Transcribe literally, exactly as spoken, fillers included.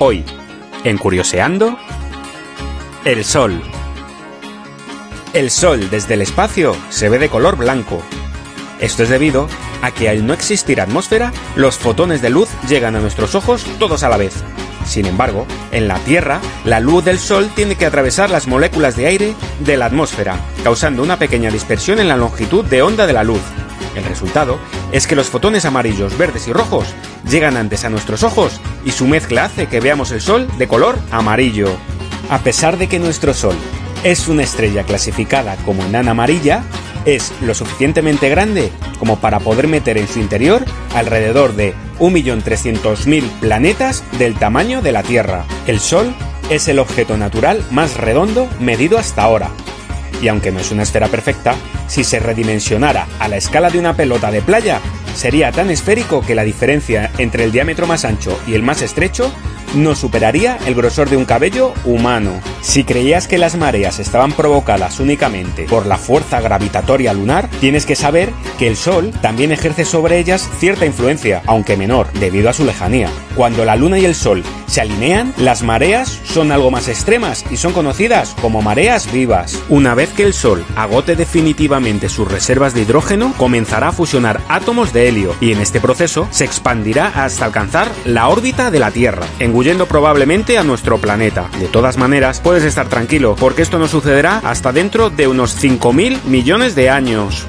Hoy, en Curioseando, el Sol. El Sol desde el espacio se ve de color blanco. Esto es debido a que al no existir atmósfera, los fotones de luz llegan a nuestros ojos todos a la vez. Sin embargo, en la Tierra, la luz del Sol tiene que atravesar las moléculas de aire de la atmósfera, causando una pequeña dispersión en la longitud de onda de la luz. El resultado es que los fotones amarillos, verdes y rojos llegan antes a nuestros ojos y su mezcla hace que veamos el Sol de color amarillo. A pesar de que nuestro Sol es una estrella clasificada como enana amarilla, es lo suficientemente grande como para poder meter en su interior alrededor de un millón trescientos mil planetas del tamaño de la Tierra. El Sol es el objeto natural más redondo medido hasta ahora. Y aunque no es una esfera perfecta, si se redimensionara a la escala de una pelota de playa, sería tan esférico que la diferencia entre el diámetro más ancho y el más estrecho no superaría el grosor de un cabello humano. Si creías que las mareas estaban provocadas únicamente por la fuerza gravitatoria lunar, tienes que saber que el Sol también ejerce sobre ellas cierta influencia, aunque menor, debido a su lejanía. Cuando la Luna y el Sol se alinean, las mareas son algo más extremas y son conocidas como mareas vivas. Una vez que el Sol agote definitivamente sus reservas de hidrógeno, comenzará a fusionar átomos de helio y en este proceso se expandirá hasta alcanzar la órbita de la Tierra, Huyendo probablemente a nuestro planeta. De todas maneras, puedes estar tranquilo, porque esto no sucederá hasta dentro de unos cinco mil millones de años.